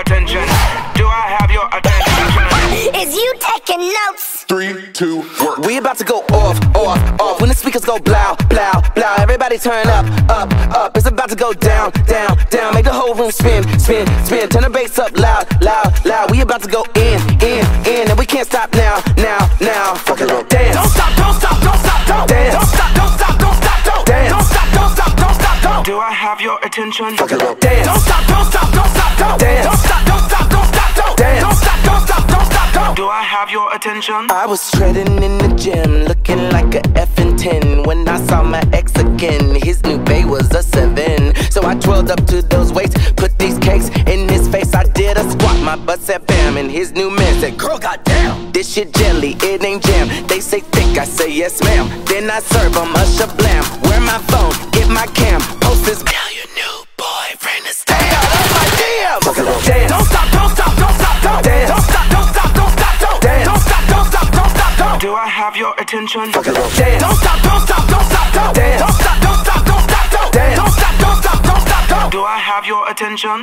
attention? Do I have your attention? Is you taking notes? 3, 2, work. We about to go off, off, off. When the speakers go blow, blow, blow, everybody turn up, up, up. It's about to go down, down, down. Make the whole room spin, spin, spin. Turn the bass up loud, loud, loud. We about to go in, and we can't stop now, now, now. Fuck it up, dance. Don't stop, don't stop, don't stop, don't dance. Don't stop, don't stop, don't stop, don't dance. Don't stop, don't stop, don't stop, don't. Do I have your attention? Fuck it up, dance. Don't stop, don't stop, don't stop, don't dance. Don't stop, don't stop, don't stop, don't dance. Don't stop, don't stop, don't stop, don't. Do I have your attention? I was shredding in the gym, looking like a effing 10 when I saw my ex again. His new bae was a 7, so I twirled up to those weights, put these cakes in his face. I did a squat, my butt said bam, and his new man said, "Girl, goddamn, this shit jelly, it ain't jam." They say thick, I say yes, ma'am. Then I serve him a shablam. Wear my phone, get my cam, post this. Tell your new boyfriend to stay out of my DM. Don't stop, don't stop, don't stop, don't dance. Don't stop, don't stop, don't stop, don't dance. Don't stop, don't stop, don't stop, don't. Do I have your attention? Don't stop, don't stop, don't stop, don't dance. Don't stop, don't stop, don't stop, don't dance. Don't stop, don't stop, don't stop, don't. Do I have your attention?